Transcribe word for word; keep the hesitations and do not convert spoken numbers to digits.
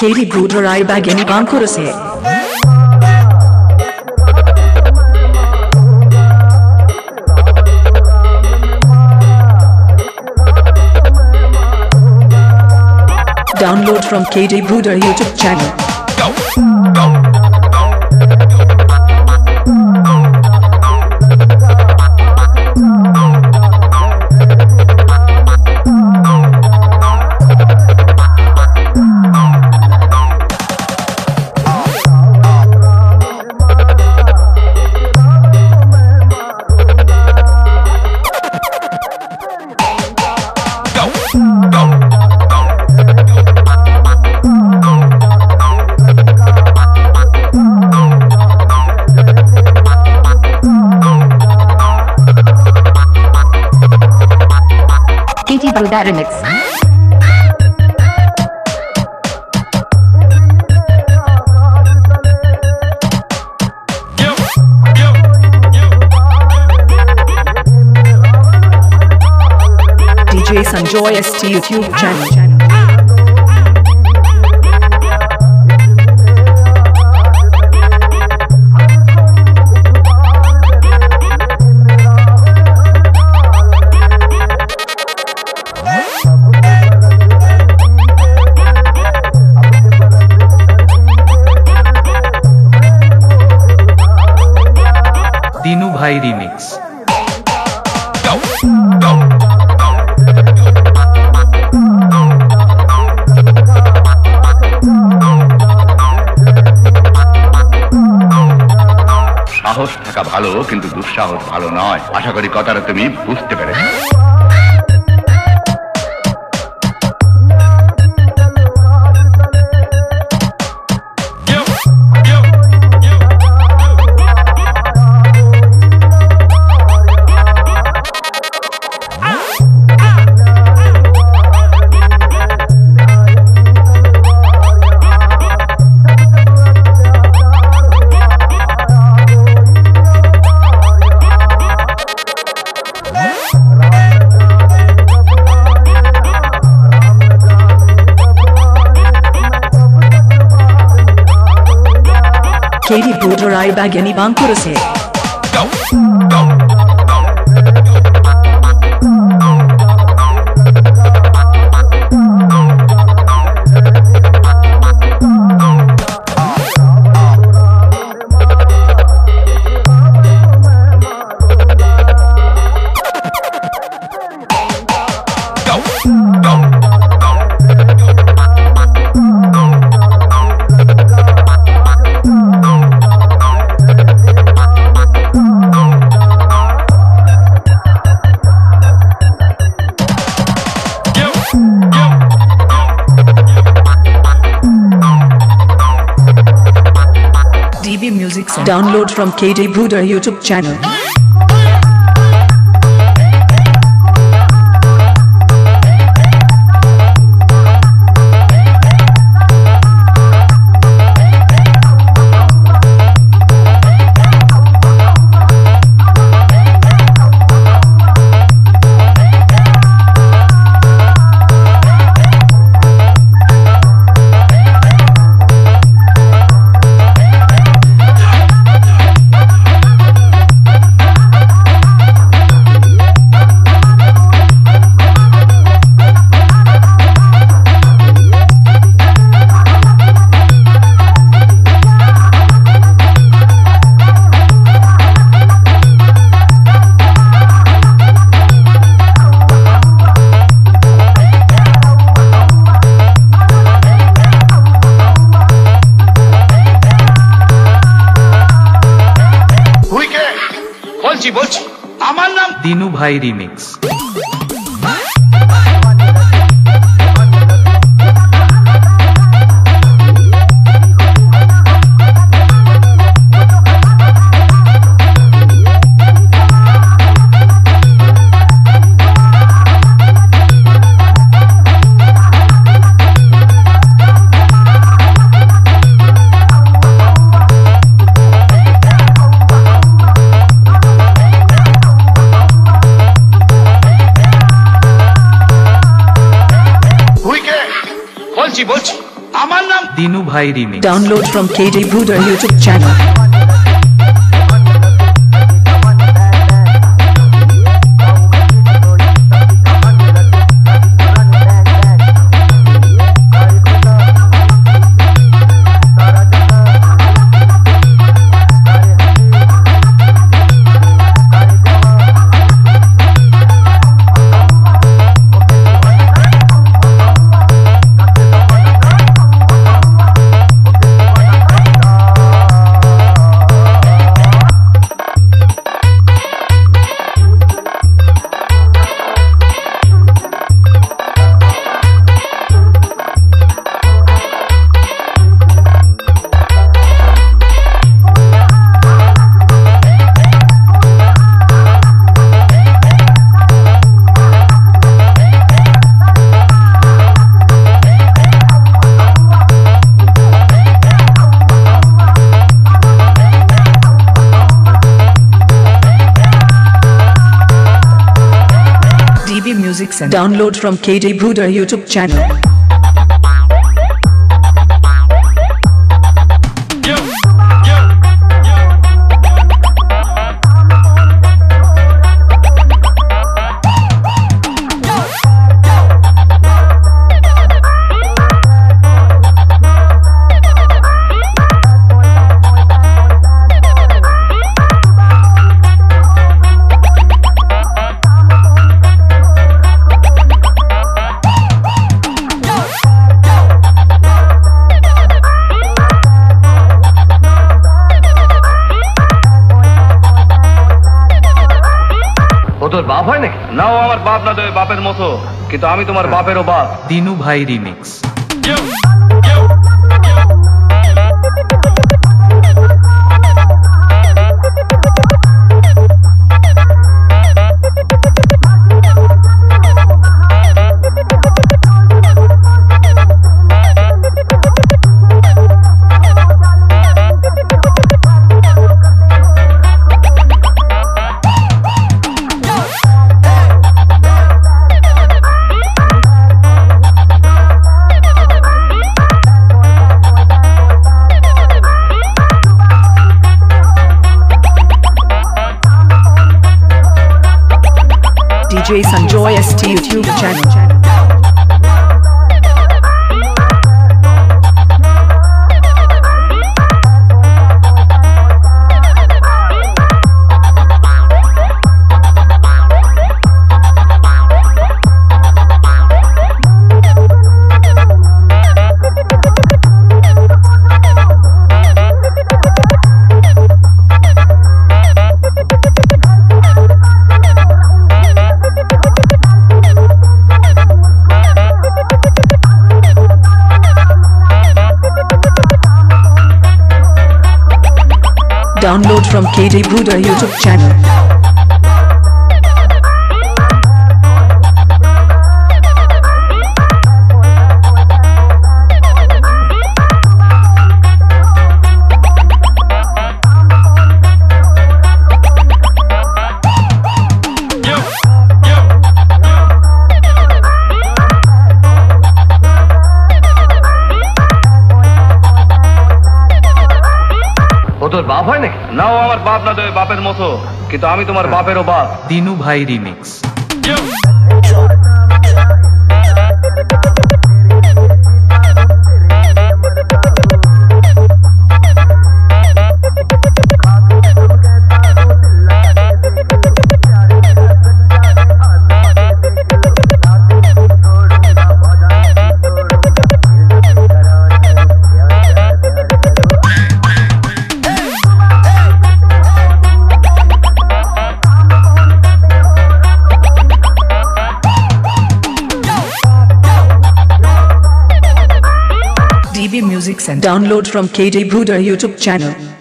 K D Bruda I bag any bankura se. Download from K D Bruda YouTube channel. Go, go. K D Bruda remix. D J Sanjoy S T YouTube channel. Dinu Bhai remix. Go, go. সাহস থাকা ভালো কিন্তু দুঃসাহস ভালো নয় আশা করি কথাটা তুমি বুঝতে পেরেছো K D Bruda I bag any bankura se. Go, go. Go, go. Music song. Download from K D Bruda YouTube channel. Dinu Bhai remix. Dinu Bhai Remix. Download from K D Bruda YouTube channel. Music Center. Download from K D Bruda YouTube channel. নাও আমার বাপ না দেয় বাপের মতো কিন্তু আমি তোমার বাপেরও বাপ দিনু ভাই remix Jason Joy S T YouTube channel. Download from K D Bruda YouTube channel. বাপ হয় নাকি নাও আমার বাপ না দেয় বাপের মতো কিন্তু আমি তোমার বাপেরও বাপ দিনু ভাই remix Music Center. Download from K D Bruda YouTube channel.